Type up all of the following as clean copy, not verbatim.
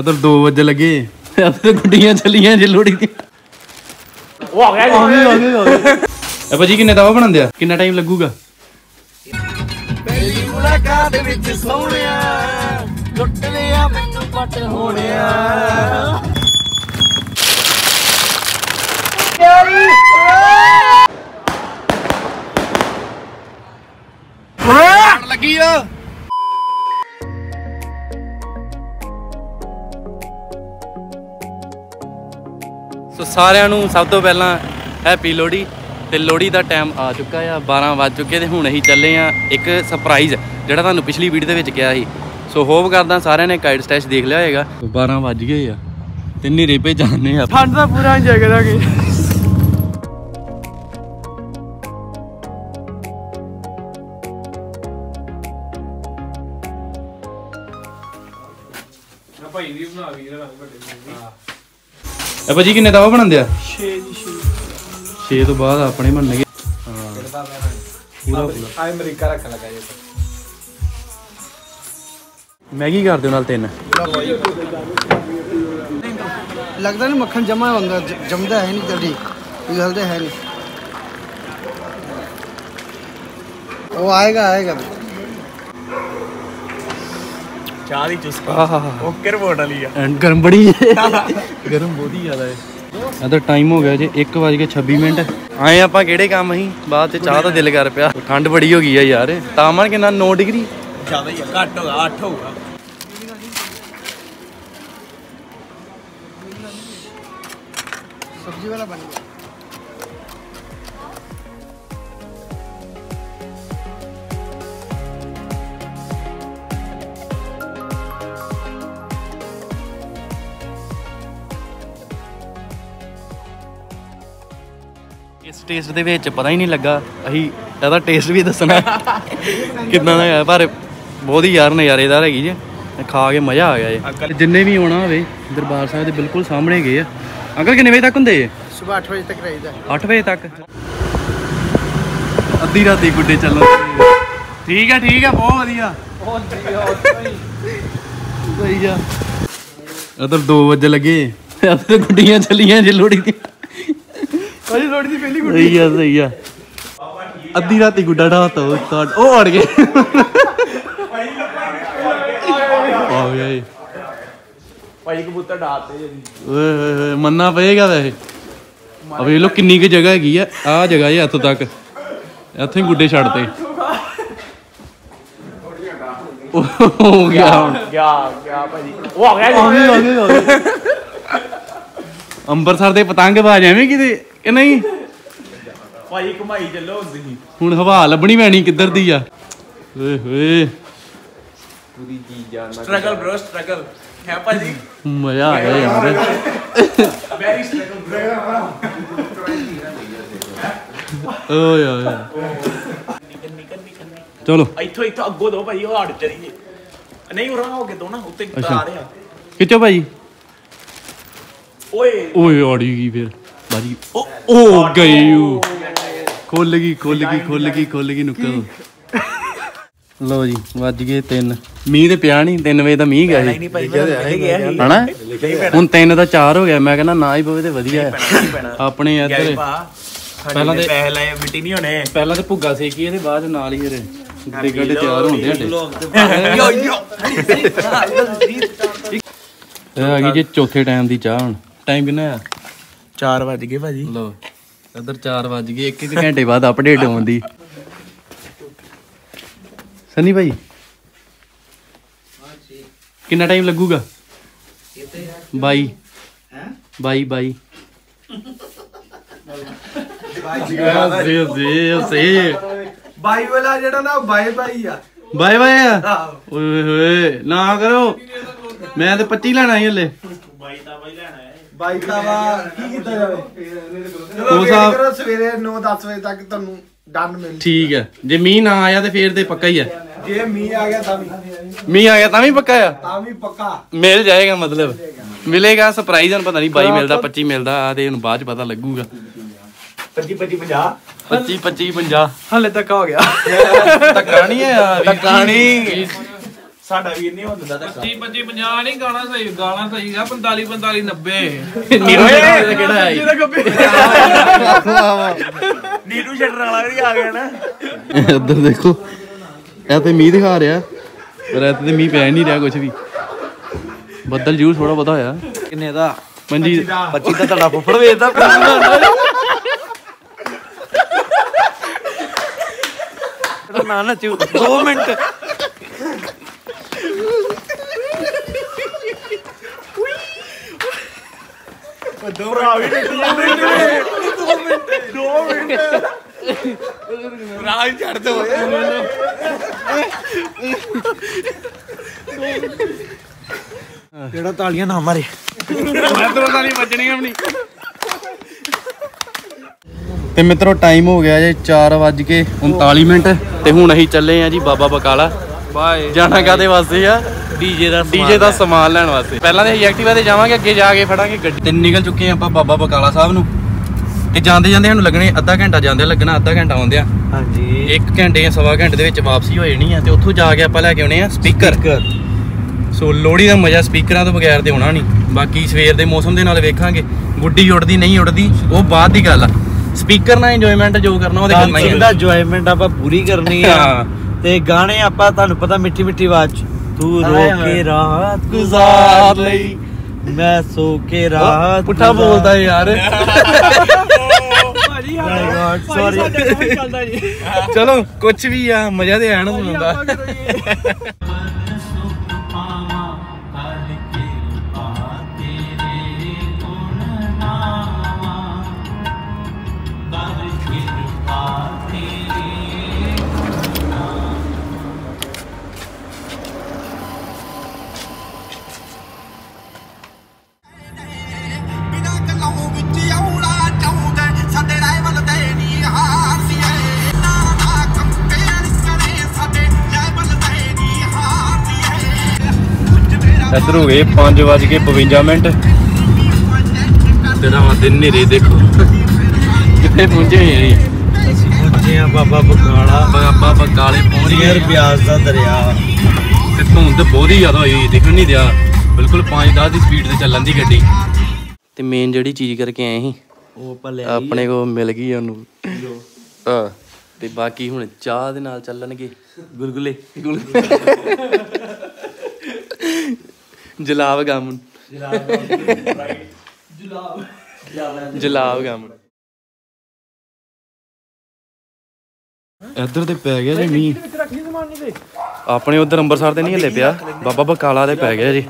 उधर 2 बजे लगे, अब तो गुड्डियाँ चली हैं जी लोहड़ी दी। भाजी किन्ने दावा बना दिया, कितना टाइम लगूगा? लगी सो सारिਆਂ ਨੂੰ ਸਭ ਤੋਂ ਪਹਿਲਾਂ ਹੈਪੀ ਲੋਹੜੀ। ਤੇ ਲੋਹੜੀ ਦਾ ਟਾਈਮ ਆ ਚੁੱਕਾ ਆ, 12 ਵੱਜ ਚੁੱਕੇ ਤੇ ਹੁਣ ਅਸੀਂ ਚੱਲੇ ਆ ਇੱਕ ਸਰਪ੍ਰਾਈਜ਼ ਜਿਹੜਾ ਤੁਹਾਨੂੰ ਪਿਛਲੀ ਵੀਡੀਓ ਦੇ ਵਿੱਚ ਕਿਹਾ ਸੀ। ਸੋ ਹੋਪ ਕਰਦਾ ਸਾਰਿਆਂ ਨੇ ਕਾਈਟ ਸਟੈਸ਼ ਦੇਖ ਲਿਆ ਹੋਏਗਾ। 12 ਵੱਜ ਗਏ ਆ ਤੇ ਨੇਰੇ ਪੇ ਜਾਣੇ ਆ, ਠੰਡ ਦਾ ਪੂਰਾ ਇੰਜੋਏ ਕਰਾਂਗੇ। ਭਾਈ ਵੀ ਬਣਾ ਵੀ ਰਹਾ ਵੱਡੇ। ਹਾਂ भाजी किन्ने दावा बना दिया? 6 तो बाद अपने मन गए। मैगी कर दो नाल 3 लगता नहीं, मक्खन जमा होता जमदा है नहीं जल्दी, गलते है नहीं। वो आएगा आएगा चाली ओके रिपोर्ट वाली गर्म बड़ी है। गर्म बहुत ही ज़्यादा है। अदर टाइम हो गया जी 1:26 आए आप काम ही बाद चाह का दिल कर पाया। ठंड बड़ी हो गई है यार, तापमान कितना 9 डिग्री ज़्यादा ही है, घट होगा 8 होगा। सब्जी वाला बन गया। इस टेस्ट दे विच पता ही नहीं लगा अही इहदा टेस्ट भी दसना कितना दा है, पर बहुत ही यार नज़ारेदार हैगी जी, खा के मज़ा आ गया जी। जिन्ने भी आना होवे दरबार साहिब दे बिल्कुल सामने गए। अंकल किन्ने बजे तक हुंदे? सुबह 8 बजे तक रहीदा। 8 बजे तक अद्धी राती गुड्डे चलो। ठीक है बहुत वधिया। उधर 2 बजे लगे, अब तो गुड्डियाँ चलियाँ जी लोहड़ी दी। सही है अद्धी राती गुड्डा ढाता वो अड़ गए। मन्ना पेगा वैसे अब ये लोग किन्नी की जगह हैगी है आ जगह है इतों तक, इतों गुड्डे छड़ते हो गया ਅੰਮ੍ਰਿਤਸਰ ਦੇ ਪਤੰਗਬਾਜ਼ ਐਵੇਂ ਕਿਤੇ ਕਿ ਨਹੀਂ ਭਾਈ ਘੁਮਾਈ ਚੱਲੋ ਤੁਸੀਂ। ਹੁਣ ਹਵਾ ਲੱਭਣੀ ਪੈਣੀ ਕਿੱਧਰ ਦੀ ਆ। ਓਏ ਹੋਏ ਪੂਰੀ ਜੀ ਜਾਨ ਸਟਰਗਲ ਬ੍ਰੋ ਸਟਰਗਲ ਹੈ ਭਾਜੀ, ਮਜ਼ਾ ਆ ਗਿਆ ਯਾਰ। Very struggle bro. ਓਏ ਹੋਏ ਚਲੋ ਇੱਥੋਂ ਅੱਗੋਂ ਦੋ ਭਾਈ, ਉਹ ਹੜ ਚੜੀਏ ਨਹੀਂ ਉਰਾ ਹੋ ਕੇ ਦੋ ਨਾ ਉੱਤੇ ਆ ਰਹੇ ਆ ਕਿੱਥੋਂ ਭਾਈ। ओए ओड़ी गई फिर बाजी। ओ गई खोलेगी नुक्कल। लो जी बज गए 3। मीह तो पिया नहीं, 3 बजे तो मीह गया है हूँ, 3 का 4 हो गया। मैं कहना ना ही पवे तो वधिया है। अपने इधर पहला तो भुग्गा सेकी है, बाद गुड्डे गड्डे तैयार होंगे जी। 4थे टाइम की चाह। टाइम कितना है? 4 बज गए भाजी। लो इधर 4 बज गए, 1 घंटे बाद अपडेट आउंदी। सनी भाई कितना टाइम लगूगा? 22 वाला जेड़ा ना बाय बाय आ। ओए होए ना करो, मैं तो 25 लेना ही हले। ठीक है जे मीह ना आया तो फिर पक्का ही है। जे मीह आ गया तां वी पक्का मिल जाएगा, मतलब मिलेगा सरप्राइज। पता नहीं 22 मिलता 25 मिलता बाद पता लगूगा। 25 50 हले तक हो गया। साडा वीर नहीं होंदा ता 25 50 नहीं गाना सही है 45 45 90 केड़ा है नीरू शटर वाला भी आ गया ना। इधर देखो ए तो मी दिखा रहा पर ए तो मी पै नहीं रहा कुछ भी बदल जरूर थोड़ा पता होया किन्ने दा 25 दा तड़ा फुफड़ वेचदा ना ना 2 मिनट तालियां ना मारे ते मित्रों टाइम हो गया जी 4:39 ते हुण असीं चले आ जी बाबा बकाला बाय जाना कादे वास्ते आ डीजे दा समान लैन वास्ते पहला ते एक्टिवा ते जावांगे अगे जाके फड़ांगे गड्डी ते निकल चुके हैं बाबा बकाला साहब नूं ते जांदे जांदे सानूं लगने अद्धा घंटा जांदे लगना अद्धा घंटा आउंदे हां जी 1 घंटे या सवा घंटे दे विच वापसी हो जानी है ते उत्थों जाके आपां लै के आउणे आ स्पीकर सो लोहड़ी दा मजा स्पीकरां तों बगैर ते होणा नहीं। बाकी सवेर दे मौसम दे नाल वेखांगे गुड्डी उड़दी नहीं उड़दी ओह बाद दी गल आ स्पीकर नाल एंजॉयमेंट जो करना ओह ते करना ही है एंजॉयमेंट आपां पूरी करनी है ते गाने आपां तुहानूं पता मिट्ठी मिट्ठी आवाज़ तू रो के रात गुजार लई मैं सो के रात पुठा बोलदा यार चलो कुछ भी आ मजा ते है ना सुनदा इधर हो गए 5:52 दिन नेरे देखो कितने पहुंचे हैं बाबा बकाला बाबा बकाले पहुंचे ब्यास का दरिया धुंध तो बहुत ही ज्यादा हुई दिखन नहीं दिया बिल्कुल 5-10 की स्पीड से चलन दी गड्डी ते मेन जड़ी चीज करके आए ही अपने को मिल गई ओनू ते बाकी हुण चाह दे नाल चलणगे गुलगुले जलाब गामन जलाब गामन इधर ते पै गया जी मी अपने उधर अमृतसर ते नहीं हले पिया बाबा बकाला ते पै गया जी।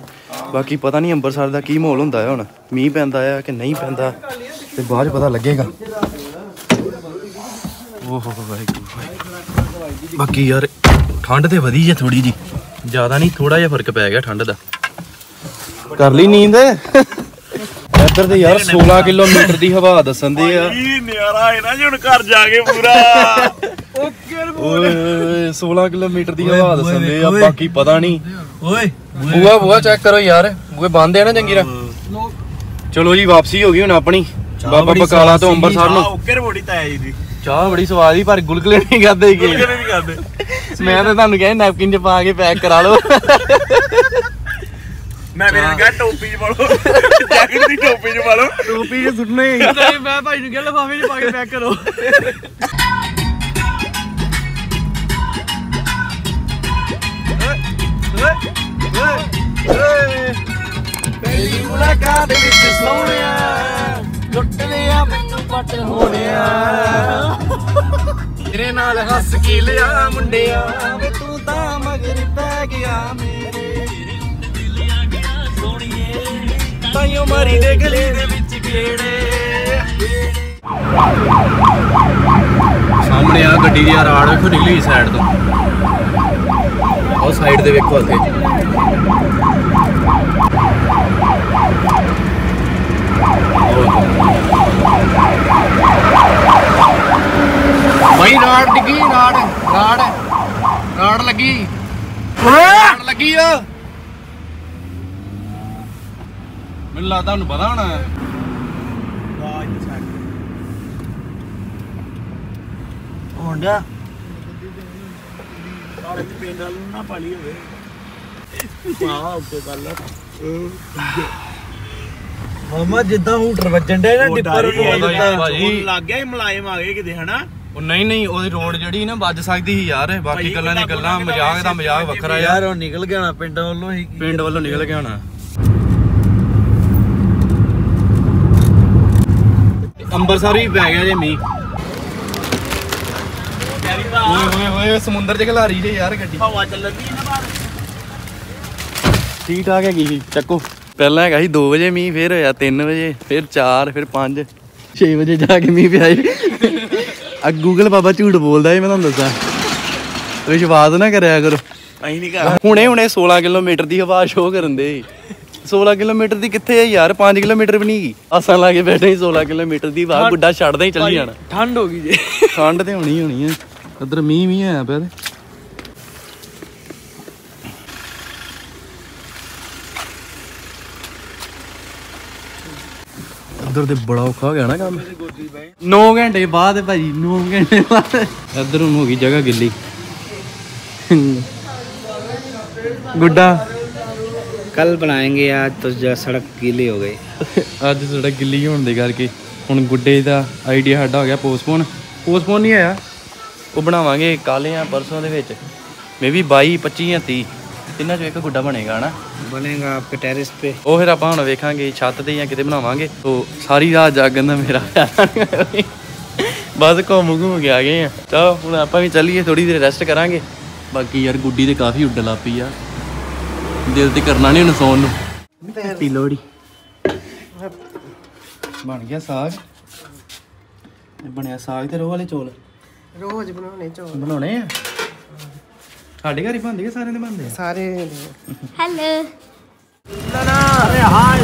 बाकी पता नहीं अमृतसर दा की माहौल हुंदा है हुण मींह पैंदा है कि नहीं पैंदा ते बाद पता लगेगा। ओहो भाई बाकी यार ठंड ते वधी है थोड़ी जी ज्यादा नहीं थोड़ा जिहा फर्क पै गया ठंड दा कर ली नींद इधर ते यार 16 किलोमीटर दी हवा दसन दी आ ई नजारा है ना जी हुन घर जाके पूरा ओए 16 किलोमीटर दी हवा दसन दे आ बाकी पता नहीं ओए बुआ बुआ चेक करो यार बुए बंद है ना चंगी तरह। चलो जी वापसी हो गई हुन अपनी बाबा बकाला तो अंबरसर नु ओके रोड़ी ताया जी दी चाह बड़ी स्वाद ही पर गुलगुले नहीं करदे मैं तो थानू कहया नैपकिन च पा के पैक करा लो मैं मेरे टोपी च पालो जैकेट दी टोपी च पालो टोपी च सुटने मैं भाई नु कह लफाफे च पा के पैक करो पहली मुलाकात विच सोहणिया लुट लिया मैनू पट होणिया तेरे नाल हस के लिया मुंडिया वे तू तां मगर पै गया मेरे सामने आ गड्डी दी राड़ वेखो निकली साइड तो और साइड दे वेखो अगे भाई राड़ डिगी राड़ राड़ राड़ लगी ਮੈਨੂੰ ਲੱਗਦਾ ਤੁਹਾਨੂੰ ਪਤਾ ਹੋਣਾ ਵਾਹ ਇਹ ਸਾਈਡ ਹੋਂਡਾ ਸਾਰੇ ਪਿੰਡ ਵਾਲ ਨੂੰ ਨਾ ਪਾਲੀ ਹੋਵੇ ਮਾਮਾ ਜਿੱਦਾਂ ਹੂਟਰ ਵੱਜਣ ਡਿਆ ਨਾ ਡਿੱਪਰ ਨੂੰ ਲੱਗ ਗਿਆ ਮਲਾਇਮ ਆ ਗਏ ਕਿਤੇ ਹਨਾ। ਉਹ ਨਹੀਂ ਉਹਦੀ ਰੋਡ ਜਿਹੜੀ ਨਾ ਵੱਜ ਸਕਦੀ ਸੀ ਯਾਰ। ਬਾਕੀ ਗੱਲਾਂ ਨੇ ਗੱਲਾਂ, ਮਜ਼ਾਕ ਦਾ ਮਜ਼ਾਕ ਵੱਖਰਾ ਯਾਰ। ਉਹ ਨਿਕਲ ਗਿਆ ਹੋਣਾ ਪਿੰਡ ਵੱਲੋਂ ਹੀ, ਪਿੰਡ ਵੱਲੋਂ ਨਿਕਲ ਗਿਆ ਹੋਣਾ। ਅੰਮ੍ਰਿਤਸਰ ਹੀ ਪੈ ਗਿਆ ਜੇ ਮੀਂਹ। ਓਏ ਸਮੁੰਦਰ ਚ ਖਿਲਾਰੀ ਜੇ ਯਾਰ ਗੱਡੀ। ਹਵਾ ਚੱਲਣ ਦੀ ਨਾ ਬਾਹਰ। ਠੀਕ ਠਾਕ ਹੈਗੀ ਸੀ ਚੱਕੋ। ਪਹਿਲਾਂ ਹੈਗਾ ਸੀ 2 ਵਜੇ ਮੀਂਹ, ਫਿਰ ਹੋਇਆ 3 ਵਜੇ, ਫਿਰ 4, ਫਿਰ 5, 6 ਵਜੇ ਜਾ ਕੇ ਮੀਂਹ ਪਿਆ ਸੀ। ਆ ਗੂਗਲ ਬਾਬਾ ਝੂਠ ਬੋਲਦਾ ਏ, ਮੈਂ ਤੁਹਾਨੂੰ ਦੱਸਾਂ। ਵਿਸ਼ਵਾਸ ਨਾ ਕਰਿਆ ਕਰੋ, ਅਸੀਂ ਨਹੀਂ ਕਰ। ਹੁਣੇ 16 ਕਿਲੋਮੀਟਰ ਦੀ ਹਵਾ ਸ਼ੋਅ ਕਰਨ ਦੇ। 16 ਕਿਲੋਮੀਟਰ ਦੀ ਕਿੱਥੇ ਯਾਰ, 5 ਕਿਲੋਮੀਟਰ ਵੀ ਨਹੀਂ ਗਈ। ਅਸਾਂ ਲਾ ਕੇ ਬੈਠੇ 16 ਕਿਲੋਮੀਟਰ ਦੀ ਵਾਹ। ਗੁੱਡਾ ਛੱਡਦਾ ਹੀ ਚੱਲੀ ਜਾਣਾ। ਠੰਡ ਹੋ ਗਈ ਜੇ। ਠੰਡ ਤੇ ਹੋਣੀ ਆ। ਉਧਰ ਮੀਂਹ ਆਇਆ ਪਿਆ। ਉਧਰ ਤੇ ਬੜਾ ਔਖਾ ਹੋ ਗਿਆ ਨਾ ਕੰਮ। 9 ਘੰਟੇ ਬਾਅਦ ਭਾਜੀ, 9 ਘੰਟੇ ਬਾਅਦ ਇਧਰ ਹੁਣ ਹੋ ਗਈ ਜਗ੍ਹਾ ਗਿੱਲੀ। ਗੁੱਡਾ ਕੱਲ ਬਣਾਏਗੇ, ਅੱਜ ਤਾਂ ਸੜਕ ਗਿੱਲੀ ਹੋ ਗਈ। ਅੱਜ ਸੜਕ ਗਿੱਲੀ ਹੋਣ ਦੇ ਕਰਕੇ ਹੁਣ ਗੁੱਡੇ ਦਾ ਆਈਡੀਆ ਸਾਡਾ ਹੋ ਗਿਆ ਪੋਸਟਪੋਨ ਨਹੀਂ ਆਇਆ। ਉਹ ਬਣਾਵਾਂਗੇ ਕੱਲ੍ਹ ਜਾਂ ਪਰਸੋਂ ਦੇ ਵਿੱਚ, ਮੇ ਵੀ 22, 25 ਜਾਂ 30 ਤਿੰਨਾਂ 'ਚੋਂ ਇੱਕ ਗੁੱਡਾ ਬਣੇਗਾ ਨਾ। ਬਣੇਗਾ ਆਪਕੇ ਟੈਰਿਸ ਪੇ। ਉਹ ਫਿਰ ਆਪਾਂ ਹੁਣ ਵੇਖਾਂਗੇ ਛੱਤ ਤੇ ਜਾਂ ਕਿਤੇ ਬਣਾਵਾਂਗੇ। ਉਹ ਸਾਰੀ ਰਾਤ ਜਾਗਣ ਦਾ ਮੇਰਾ ਬਸ ਘੁੰਮ ਕੇ ਆ ਗਏ ਆ। ਚਲੋ ਹੁਣ ਆਪਾਂ ਵੀ ਚੱਲੀਏ, ਥੋੜ੍ਹੀ ਦੇਰ ਰੈਸਟ ਕਰਾਂਗੇ। ਬਾਕੀ ਯਾਰ ਗੁੱਡੀ ਤੇ ਕਾਫੀ ਉੱਡ ਲੱਗ ਪਈ ਆ। ਦਿਲ ਤੇ ਕਰਨਾ ਨਹੀਂ ਉਹਨੂੰ ਸੌਣ ਨੂੰ। ਹੈਪੀ ਲੋਹੜੀ। ਬਣ ਗਿਆ ਸਾਗ। ਬਣਿਆ ਸਾਗ ਤੇ ਰੋਹ ਵਾਲੇ ਚੌਲ। ਰੋਜ਼ ਬਣਾਉਣੇ ਚੌਲ। ਬਣਾਉਣੇ ਆ ਸਾਡੇ ਘਰ ਹੀ ਬਣਦੇ, ਸਾਰਿਆਂ ਦੇ ਬਣਦੇ। ਸਾਰੇ ਹੈਲੋ ਨਾ। ਅਰੇ ਹਾਏ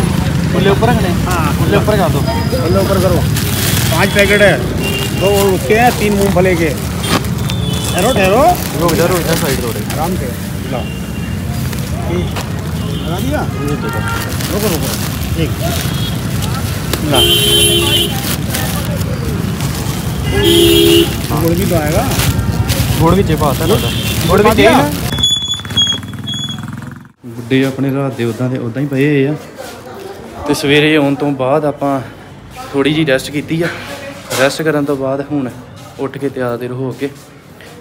ਉੱਲੇ ਉੱਪਰ ਰੱਖਣੇ। ਹਾਂ ਉੱਲੇ ਉੱਪਰ ਕਰ ਦੋ। ਉੱਲੇ ਉੱਪਰ ਕਰੋ। 5 पैकेट है, 2 उसके हैं, 3 मूंगफली के। ठहरो रोड साइड रोड आराम से ला। रुको रुको एक गुड़ भी तो आएगा। गुड़ भी चेपा आता है। गुड्डे अपने रात के उदा ही पे है तो सवेरे आने तो बाद आपां थोड़ी जी रेस्ट की। रेस्ट करन तो बाद हुण उठ के तैयार देर हो के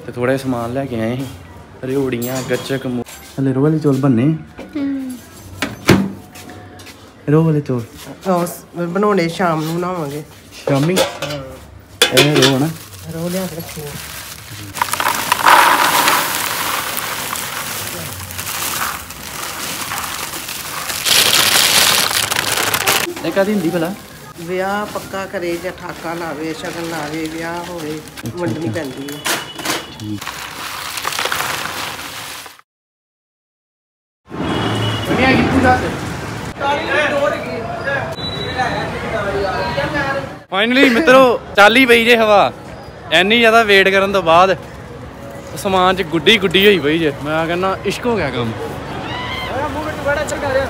तो थोड़ा जिहा समान लैके आए हैं। रेवड़ियाँ, गच्चक, हले रोह वाले चौल बनने। रोह वाले चौल बनाने शाम ਨੂੰ ਬਣਾਵਾਂਗੇ। ਸ਼ਾਮੀ ਇਹ ਰੋਹ ਨਾ ਰੋਹ ਲਿਆ ਕੇ ਰੱਖੀ। ਇਹ ਕਦੀ ਹੁੰਦੀ ਭਲਾ? ਵਿਆਹ ਪੱਕਾ ਕਰੇ ਜਾਂ ਠਾਕਾ ਲਾਵੇ, ਸ਼ਗਨ ਲਾਵੇ, ਵਿਆਹ ਹੋਵੇ, ਵੰਡਣੀ ਪੈਂਦੀ ਹੈ। ਠੀਕ। ਫਾਈਨਲੀ ਮਿੱਤਰੋ ਚਾਲੀ ਪਈ ਜੇ ਹਵਾ। ਇੰਨੀ ਜ਼ਿਆਦਾ ਵੇਟ ਕਰਨ ਤੋਂ ਬਾਅਦ ਸਮਾਨ 'ਚ ਗੁੱਡੀ ਹੋਈ ਪਈ ਜੇ। ਮੈਂ ਕਹਿੰਦਾ ਇਸ਼ਕ ਹੋ ਗਿਆ ਕੰਮ।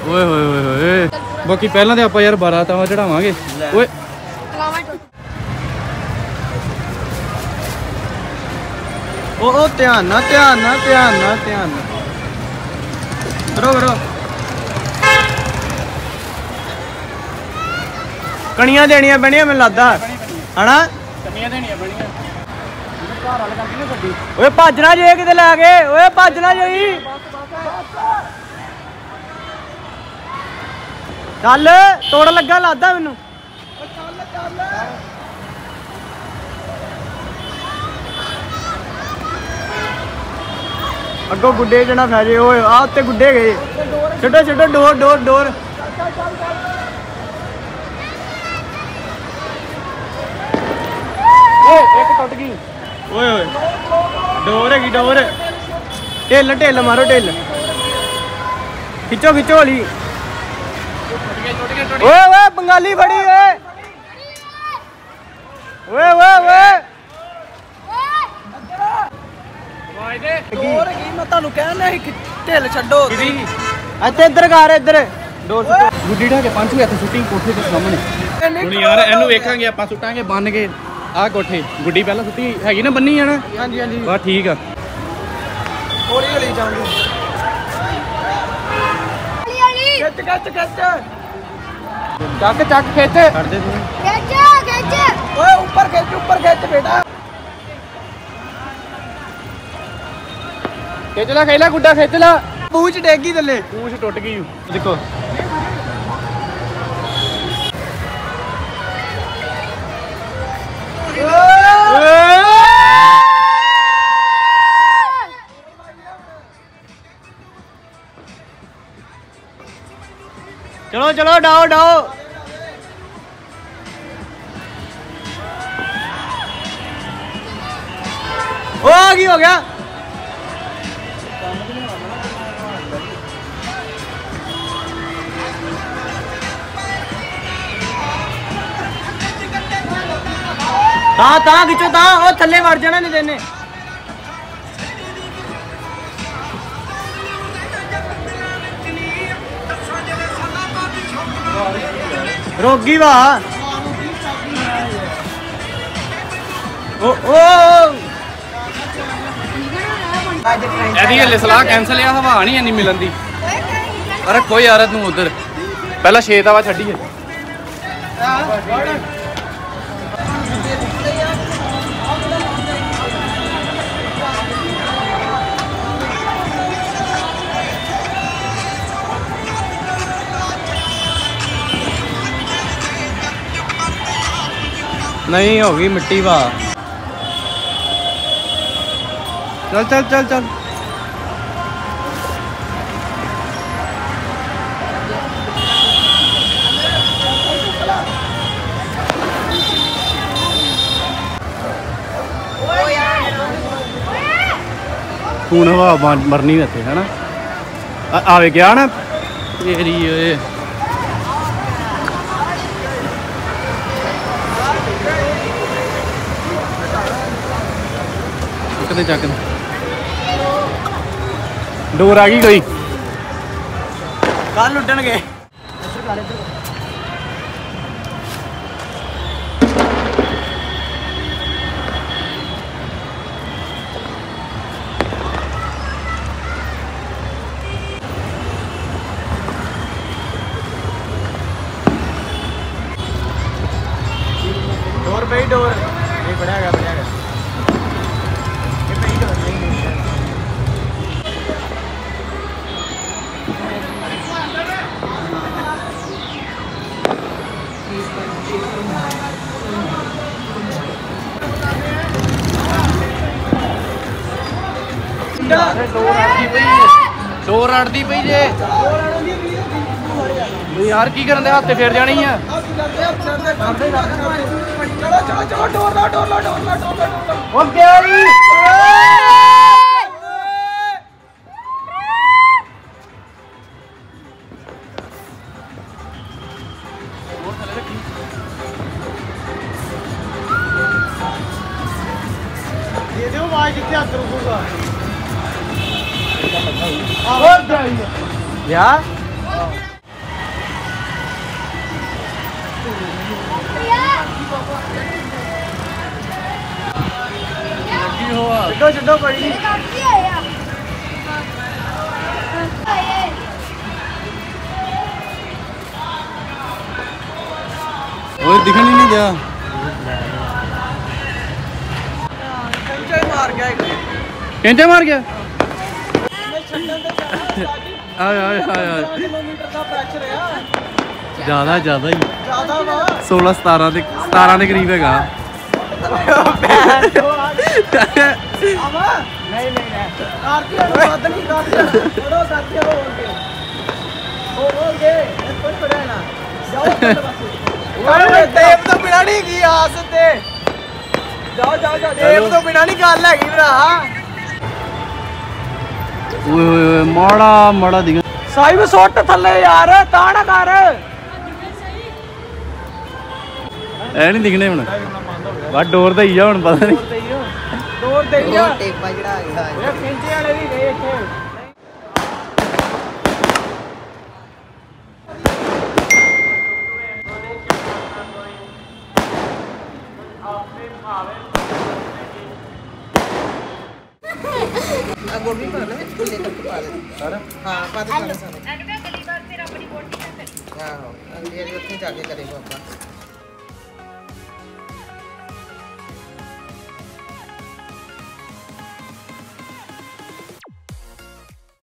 ਓਏ ਹੋਏ ਹੋਏ ਹੋਏ। ਬਾਕੀ ਪਹਿਲਾਂ ਤੇ ਆਪਾਂ ਯਾਰ 12 ਤਾਵਾ ਚੜਾਵਾਂਗੇ। ਓਏ ਉਹ ਧਿਆਨ ਨਾਲ ਧਿਆਨ ਨਾਲ ਧਿਆਨ ਨਾਲ ਧਿਆਨ ਨਾਲ ਕਰੋ। ਕਣੀਆਂ ਦੇਣੀਆਂ ਪੈਣੀਆਂ ਮੈਨੂੰ ਲੱਗਦਾ ਹਨਾ। ਕਣੀਆਂ ਦੇਣੀਆਂ ਪੈਣੀਆਂ। ਓਏ ਭੱਜ ਨਾ ਜੇ ਕਿਤੇ ਲੈ ਗਏ। ਓਏ ਭੱਜ ਨਾ ਜਈ। ਚੱਲ ਤੋੜ ਲੱਗਾ ਲੱਗਦਾ ਮੈਨੂੰ। ਅੱਗੋਂ ਗੁੱਡੇ ਜਣਾ ਫੈਜੇ। ਓਏ ਆ ਉੱਤੇ ਗੁੱਡੇ ਗਏ। ਛੱਡੋ ਛੱਡੋ ਡੋਰ ਡੋਰ ਡੋਰ। ਟੁੱਟ ਗਈ। ਓਏ ਓਏ ਡੋਰ ਹੈਗੀ ਡੋਰ। ਢਿੱਲ ਢਿੱਲ ਮਾਰੋ ਢਿੱਲ। ਖਿੱਚੋ ਖਿੱਚੋ ਹੌਲੀ। ਓਏ ਓਏ ਬੰਗਾਲੀ ਫੜੀ ਓਏ। ਓਏ ਓਏ ਓਏ ਡੋਰ ਹੈਗੀ। ਮੈਂ ਤੁਹਾਨੂੰ ਕਹਿਣਾ ਸੀ ਢਿੱਲ ਛੱਡੋ। ਇੱਥੇ ਇੱਧਰ ਘਰ ਇੱਧਰ ਡੋਰ ਸੁੱਟ। ਗੁੱਡੀ ਢਾ ਕੇ ਪੰਜ ਵੀ ਹੱਥ ਸੁੱਟੀ ਕੋਠੇ ਦੇ ਸਾਹਮਣੇ। ਹੁਣ ਯਾਰ ਇਹਨੂੰ ਵੇਖਾਂਗੇ ਆਪਾਂ, ਸੁੱਟਾਂਗੇ ਬੰਨ ਕੇ ਆ ਕੋਠੇ। ਗੁੱਡੀ ਪਹਿਲਾਂ ਸੁੱਤੀ ਹੈਗੀ ਨਾ ਬੰਨੀ ਜਾਣਾ। ਹਾਂਜੀ ਹਾਂਜੀ ਬਸ ਠੀਕ ਆ। ਹੌਲੀ ਹੌਲੀ ਜਾਣਗੇ। ऊपर खींच बेटा। खेचला खेला गुड्डा खेचला। पूछ डेगी थले, पूछ टूट गई। देखो चलो चलो डाओ डाओ। ओ आगे हो गया। खिंचो ता और थले वड़ जाना नहीं देने। रोगी वाह। ओ सलाह कैंसल है, हवा नहीं है मिलन दी। अरे कोई यार तू उधर पहला छे हवा छड्डी है। नहीं होगी मिट्टी वाह। चल चल चल चल खून हवा मरनी रहते है ना। आवे क्या ना तेरी ओए। डोर आ गई कोई कल लुटन गए। डोर पे डोर ये बढ़िया। डोर अड़ती पई जे यार की करन दे हाथे फेर जानी है। दिखने नहीं दिया केंचे मार गया। ज्यादा ज्यादा ही 16-17 के करीब है। माड़ा माड़ा दिखा साहिब सोट थले यार ताड़ा कर ऐ नहीं दिखने हुन बा डोर दे इया हुन पता नहीं डोर दे इया टेपा जड़ा ओए खिंचे वाले भी गए इथे। हां पता है सारा अगला गली बार फिर अपनी हाँ, ये आगे करेगा पापा।